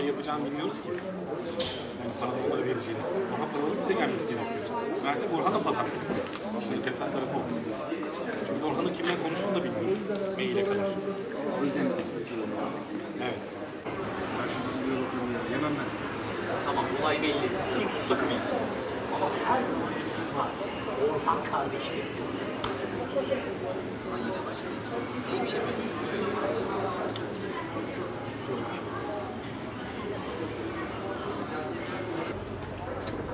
şey yapacağını bilmiyoruz ki. Yani para onlara vereceğini. Ama paraları bize gelmesi gerekiyor. Versek Orhan'a pazarlık istiyor. İşte enteresan tarafı o. Çünkü Orhan'ın kimle konuştuğunu da bilmiyoruz. Mail'e kadar. O yüzden bizi sıkıyoruz. Evet. Ben şu bizi yemem ben. Tamam, olay belli. Çulsuz takımıyız. Ama her zaman çulsuz var. Orhan kardeşimiz. Ama yine başlayalım. İyi bir şey yapalım.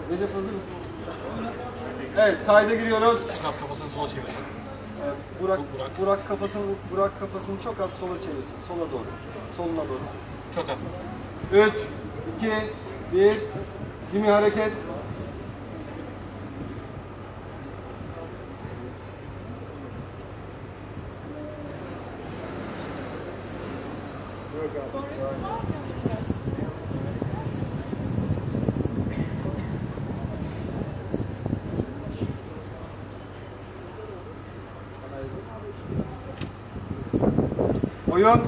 Zeynep hazır mısın? Evet, kayda giriyoruz. Çok az kafasını sola çevirsin. Burak kafasını çok az sola çevirsin. Sola doğru. Soluna doğru. Çok az. 3 2 1 Jimmy hareket. Oyun.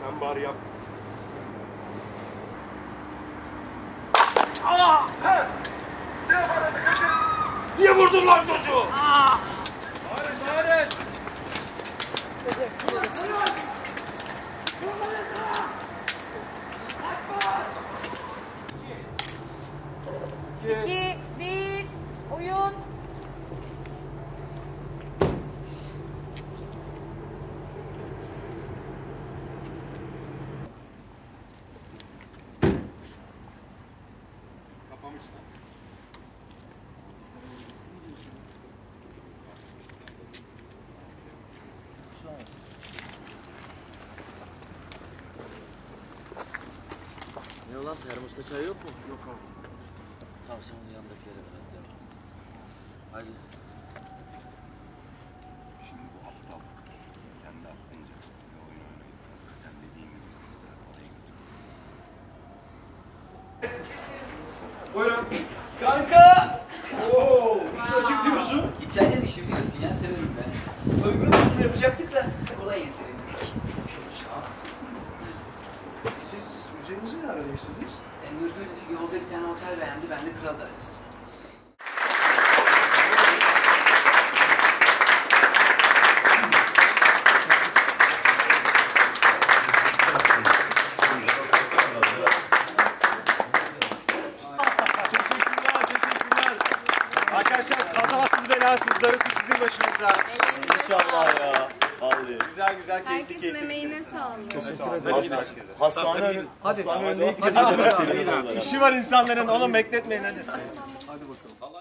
Sen bari yap. Aa! He! Ne yapardın kaçın? Niye vurdun lan çocuğu? Aa! Hayret! Ne olan termosta çay yok mu? Yok abi. Tamam sen onun yanındakilere ver hadi devam et. Hadi. Şimdi bu aptal kendi aklınca bize oyun oynayıp zaten dediğim gibi oraya götürürüz. Buyurun. Kanka! Ooo! Üstüne çık diyorsun. İtalyan işi biliyorsun ya severim ben. Soygunu takımı yapacaktık da kolay yine sevindik. Siz ne arayıştınız? Nurgül yolda bir tane otel beğendi, ben de Kral'da arasın. Teşekkürler, teşekkürler. Arkadaşlar kazasız belasız darısı sizin başınıza. İnşallah ya. Vallahi. Güzel güzel keyifli. Herkesin emeğine sağlık. Teşekkür ederiz. Hastane önüne gideceğiz. İşi var insanların. Onu bekletmeyin hadi. Hadi bakalım.